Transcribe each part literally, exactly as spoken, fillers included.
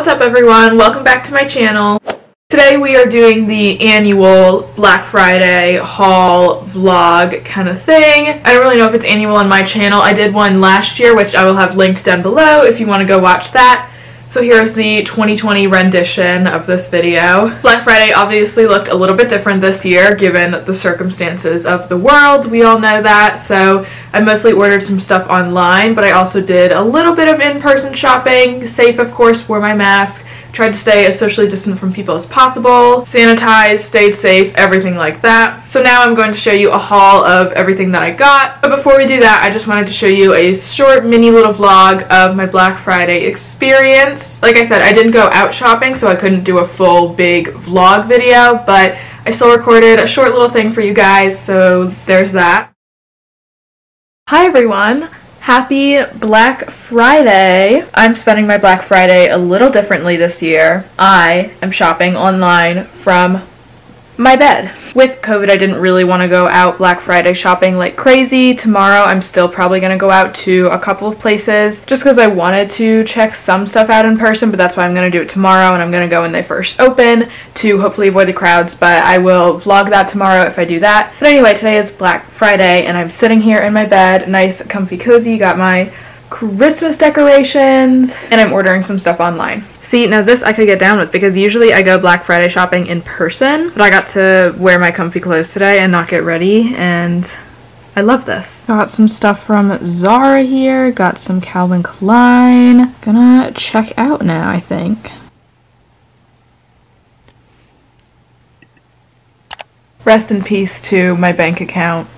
What's up, everyone? Welcome back to my channel. Today we are doing the annual Black Friday haul vlog kind of thing. I don't really know if it's annual on my channel. I did one last year, which I will have linked down below if you want to go watch that. So here's the twenty twenty rendition of this video. Black Friday obviously looked a little bit different this year given the circumstances of the world. We all know that. So I mostly ordered some stuff online, but I also did a little bit of in-person shopping. Safe, of course, wore my mask. Tried to stay as socially distant from people as possible, sanitized, stayed safe, everything like that. So now I'm going to show you a haul of everything that I got. But before we do that, I just wanted to show you a short mini little vlog of my Black Friday experience. Like I said, I didn't go out shopping, so I couldn't do a full big vlog video, but I still recorded a short little thing for you guys, so there's that. Hi everyone! Happy Black Friday! I'm spending my Black Friday a little differently this year. I am shopping online from my bed. With COVID, I didn't really want to go out Black Friday shopping like crazy. Tomorrow, I'm still probably going to go out to a couple of places just because I wanted to check some stuff out in person, but that's why I'm going to do it tomorrow, and I'm going to go when they first open to hopefully avoid the crowds, but I will vlog that tomorrow if I do that. But anyway, today is Black Friday, and I'm sitting here in my bed, nice, comfy, cozy, got my Christmas decorations, and I'm ordering some stuff online. See, now this I could get down with because usually I go Black Friday shopping in person, but I got to wear my comfy clothes today and not get ready, and I love this. Got some stuff from Zara here, got some Calvin Klein. Gonna check out now, I think. Rest in peace to my bank account.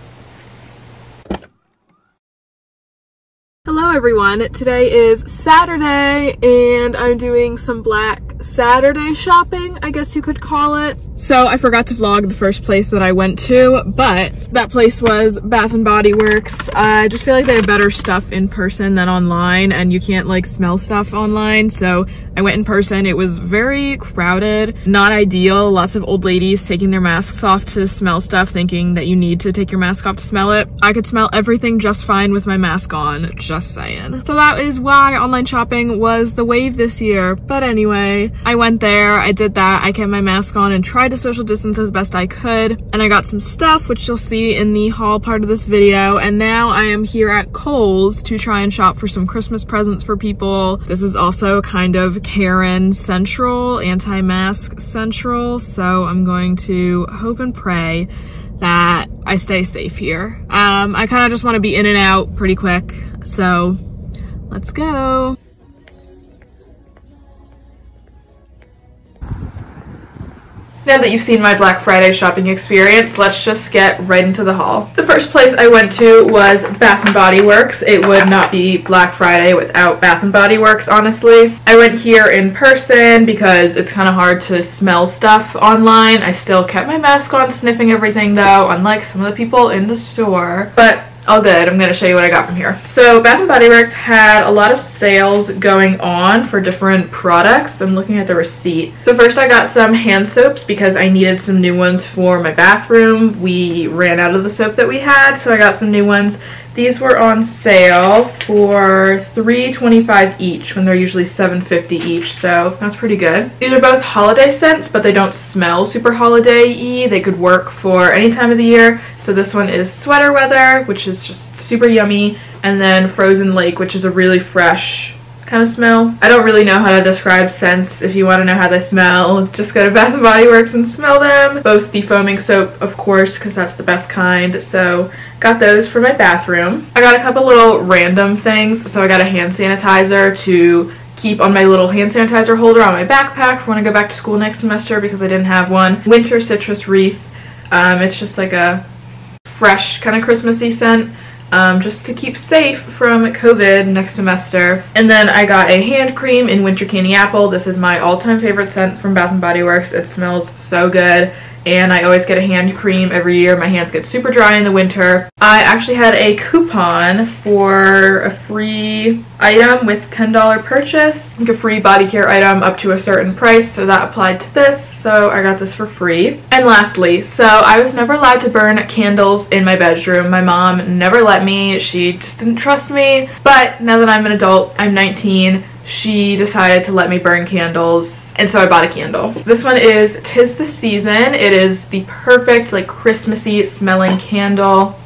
Hello everyone, today is Saturday and I'm doing some Black Saturday shopping, I guess you could call it. So I forgot to vlog the first place that I went to, but that place was Bath and Body Works. I just feel like they have better stuff in person than online, and you can't like smell stuff online, so I went in person. It was very crowded, not ideal, lots of old ladies taking their masks off to smell stuff, thinking that you need to take your mask off to smell it. I could smell everything just fine with my mask on, just saying. So that is why online shopping was the wave this year, but anyway, I went there, I did that, I kept my mask on and tried to social distance as best I could, and I got some stuff which you'll see in the haul part of this video. And now I am here at Kohl's to try and shop for some Christmas presents for people. This is also kind of Karen central, anti-mask central, so I'm going to hope and pray that I stay safe here. Um, I kind of just want to be in and out pretty quick, so let's go. Now that you've seen my Black Friday shopping experience, let's just get right into the haul. The first place I went to was Bath and Body Works. It would not be Black Friday without Bath and Body Works, honestly. I went here in person because it's kind of hard to smell stuff online. I still kept my mask on, sniffing everything though, unlike some of the people in the store. But all good, I'm going to show you what I got from here. So Bath and Body Works had a lot of sales going on for different products. I'm looking at the receipt. So first I got some hand soaps because I needed some new ones for my bathroom. We ran out of the soap that we had, so I got some new ones. These were on sale for three twenty-five each when they're usually seven fifty each, so that's pretty good. These are both holiday scents, but they don't smell super holiday-y. They could work for any time of the year. So this one is Sweater Weather, which is just super yummy, and then Frozen Lake, which is a really fresh kind of smell. I don't really know how to describe scents. If you want to know how they smell, just go to Bath and Body Works and smell them. Both the foaming soap, of course, because that's the best kind, so got those for my bathroom. I got a couple little random things. So I got a hand sanitizer to keep on my little hand sanitizer holder on my backpack for when I go back to school next semester because I didn't have one. Winter Citrus Wreath. Um, it's just like a fresh kind of Christmassy scent. Um, just to keep safe from COVID next semester. And then I got a hand cream in Winter Candy Apple. This is my all-time favorite scent from Bath and Body Works. It smells so good, and I always get a hand cream every year. My hands get super dry in the winter. I actually had a coupon for a free item with ten dollar purchase, like a free body care item up to a certain price, so that applied to this, so I got this for free. And lastly, so I was never allowed to burn candles in my bedroom. My mom never let me, she just didn't trust me, but now that I'm an adult, I'm nineteen, she decided to let me burn candles, and so I bought a candle. This one is Tis the Season. It is the perfect, like, Christmassy smelling candle.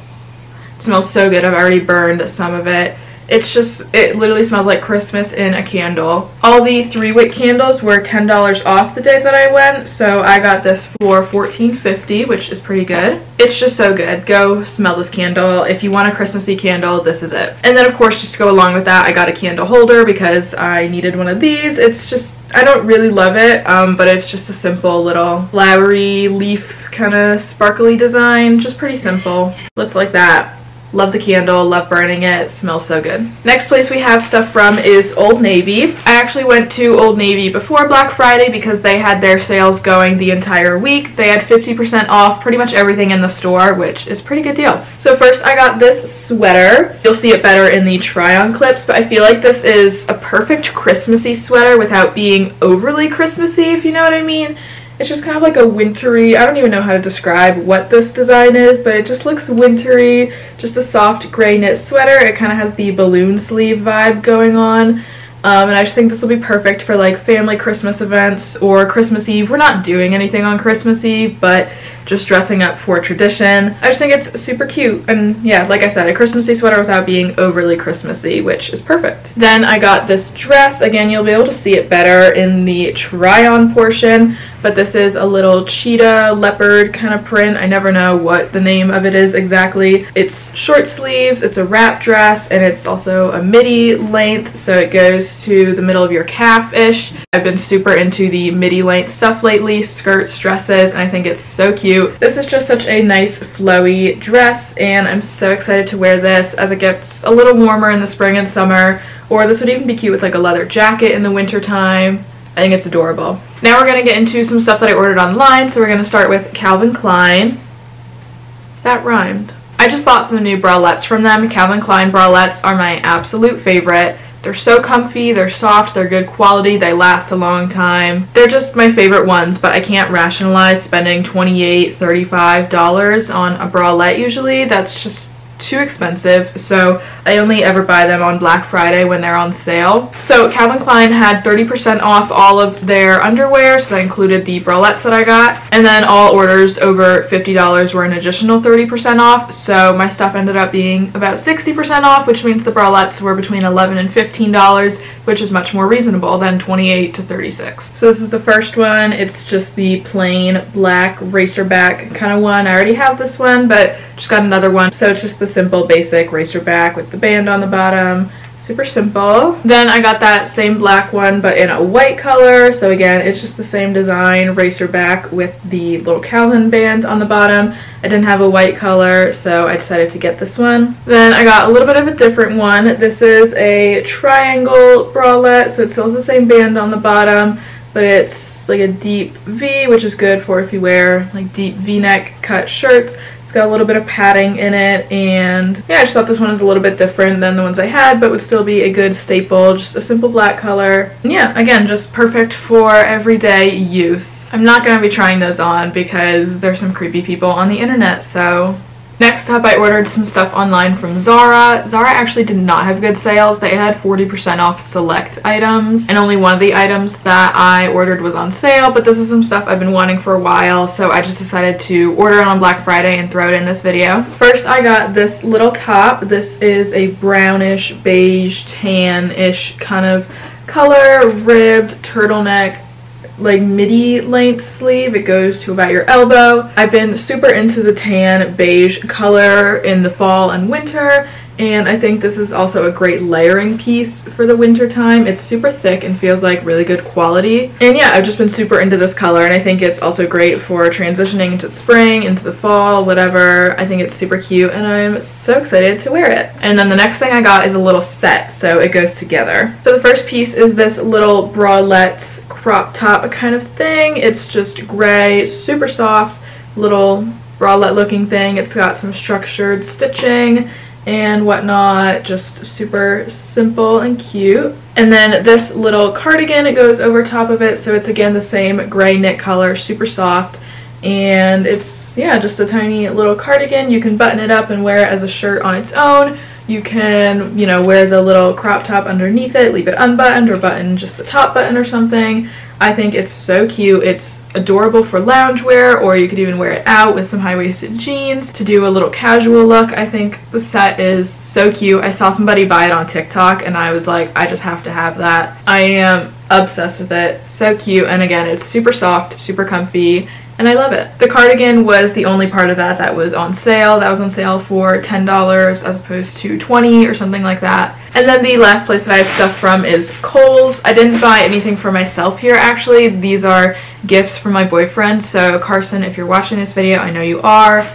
It smells so good. I've already burned some of it. It's just, it literally smells like Christmas in a candle. All the three wick candles were ten dollars off the day that I went, so I got this for fourteen fifty, which is pretty good. It's just so good. Go smell this candle. If you want a Christmassy candle, this is it. And then, of course, just to go along with that, I got a candle holder because I needed one of these. It's just, I don't really love it, um, but it's just a simple little flowery leaf kind of sparkly design. Just pretty simple. Looks like that. Love the candle, love burning it, it smells so good. Next place we have stuff from is Old Navy. I actually went to Old Navy before Black Friday because they had their sales going the entire week. They had fifty percent off pretty much everything in the store, which is a pretty good deal. So first I got this sweater. You'll see it better in the try-on clips, but I feel like this is a perfect Christmassy sweater without being overly Christmassy, if you know what I mean. It's just kind of like a wintry, I don't even know how to describe what this design is, but it just looks wintry, just a soft gray knit sweater. It kind of has the balloon sleeve vibe going on, um, and I just think this will be perfect for like family Christmas events or Christmas Eve. We're not doing anything on Christmas Eve, but just dressing up for tradition. I just think it's super cute, and yeah, like I said, a Christmassy sweater without being overly Christmassy, which is perfect. Then I got this dress. Again, you'll be able to see it better in the try-on portion, but this is a little cheetah leopard kind of print. I never know what the name of it is exactly. It's short sleeves, it's a wrap dress, and it's also a midi length, so it goes to the middle of your calf-ish. I've been super into the midi length stuff lately, skirts, dresses, and I think it's so cute. This is just such a nice flowy dress, and I'm so excited to wear this as it gets a little warmer in the spring and summer, or this would even be cute with like a leather jacket in the winter time. I think it's adorable. Now we're going to get into some stuff that I ordered online, so we're going to start with Calvin Klein. That rhymed. I just bought some new bralettes from them. Calvin Klein bralettes are my absolute favorite. They're so comfy, they're soft, they're good quality, they last a long time. They're just my favorite ones, but I can't rationalize spending twenty-eight dollars, thirty-five dollars on a bralette usually. That's just too expensive, so I only ever buy them on Black Friday when they're on sale. So Calvin Klein had thirty percent off all of their underwear, so that included the bralettes that I got, and then all orders over fifty dollars were an additional thirty percent off, so my stuff ended up being about sixty percent off, which means the bralettes were between eleven and fifteen dollars, which is much more reasonable than twenty-eight to thirty-six. So this is the first one. It's just the plain black racerback kind of one. I already have this one, but just got another one, so it's just the simple basic racer back with the band on the bottom. Super simple. Then I got that same black one but in a white color, so again it's just the same design, racer back with the little Calvin band on the bottom. I didn't have a white color, so I decided to get this one. Then I got a little bit of a different one. This is a triangle bralette, so it still has the same band on the bottom, but it's like a deep V, which is good for if you wear like deep V-neck cut shirts. It's got a little bit of padding in it, and yeah, I just thought this one was a little bit different than the ones I had, but would still be a good staple, just a simple black color. And yeah, again, just perfect for everyday use. I'm not going to be trying those on because there's some creepy people on the internet, so... Next up, I ordered some stuff online from Zara. Zara actually did not have good sales. They had forty percent off select items, and only one of the items that I ordered was on sale, but this is some stuff I've been wanting for a while, so I just decided to order it on Black Friday and throw it in this video. First, I got this little top. This is a brownish, beige, tan-ish kind of color, ribbed turtleneck, like midi length sleeve. It goes to about your elbow. I've been super into the tan beige color in the fall and winter, and I think this is also a great layering piece for the winter time. It's super thick and feels like really good quality, and yeah, I've just been super into this color, and I think it's also great for transitioning into spring, into the fall, whatever. I think it's super cute, and I'm so excited to wear it. And then the next thing I got is a little set, so it goes together. So the first piece is this little bralette crop top kind of thing. It's just gray, super soft, little bralette looking thing. It's got some structured stitching and whatnot, just super simple and cute. And then this little cardigan, it goes over top of it, so it's again the same gray knit color, super soft, and it's, yeah, just a tiny little cardigan. You can button it up and wear it as a shirt on its own. You can, you know, wear the little crop top underneath it, leave it unbuttoned or button just the top button or something. I think it's so cute. It's adorable for loungewear, or you could even wear it out with some high-waisted jeans to do a little casual look. I think the set is so cute. I saw somebody buy it on TikTok and I was like, I just have to have that. I am obsessed with it. So cute, and again, it's super soft, super comfy, and I love it. The cardigan was the only part of that that was on sale. That was on sale for ten dollars as opposed to twenty dollars or something like that. And then the last place that I have stuff from is Kohl's. I didn't buy anything for myself here, actually. These are gifts from my boyfriend. So Carson, if you're watching this video, I know you are.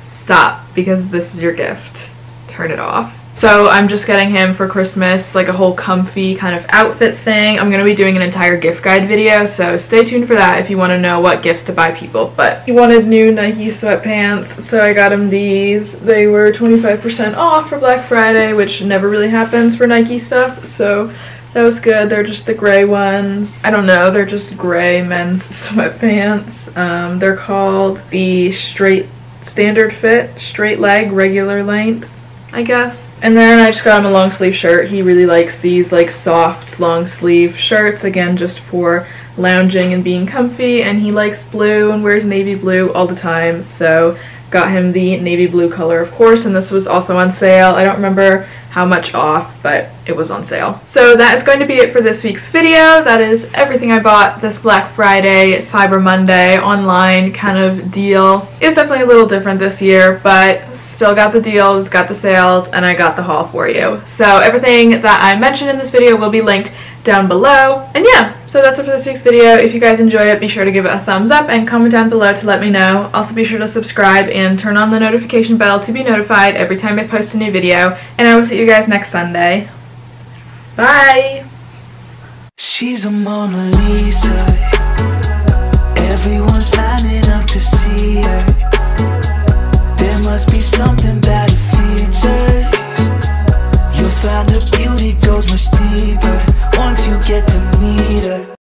Stop, because this is your gift. Turn it off. So I'm just getting him for Christmas like a whole comfy kind of outfit thing. I'm going to be doing an entire gift guide video, so stay tuned for that if you want to know what gifts to buy people. But he wanted new Nike sweatpants, so I got him these. They were twenty-five percent off for Black Friday, which never really happens for Nike stuff, so that was good. They're just the gray ones. I don't know, they're just gray men's sweatpants. Um, they're called the straight standard fit, straight leg, regular length, I guess. And then I just got him a long sleeve shirt. He really likes these like soft long sleeve shirts, again just for lounging and being comfy, and he likes blue and wears navy blue all the time, so got him the navy blue color, of course, and this was also on sale. I don't remember how much off, but it was on sale. So that is going to be it for this week's video. That is everything I bought this Black Friday, Cyber Monday, online kind of deal. It was definitely a little different this year, but still got the deals, got the sales, and I got the haul for you. So everything that I mentioned in this video will be linked down below. And yeah, so that's it for this week's video. If you guys enjoy it, be sure to give it a thumbs up and comment down below to let me know. Also be sure to subscribe and turn on the notification bell to be notified every time I post a new video, and I will see you guys next Sunday. Bye! She's a Mona Lisa. Everyone's lining up to see her. There must be something about her features. You'll find her beauty goes much deeper once you get to meet her.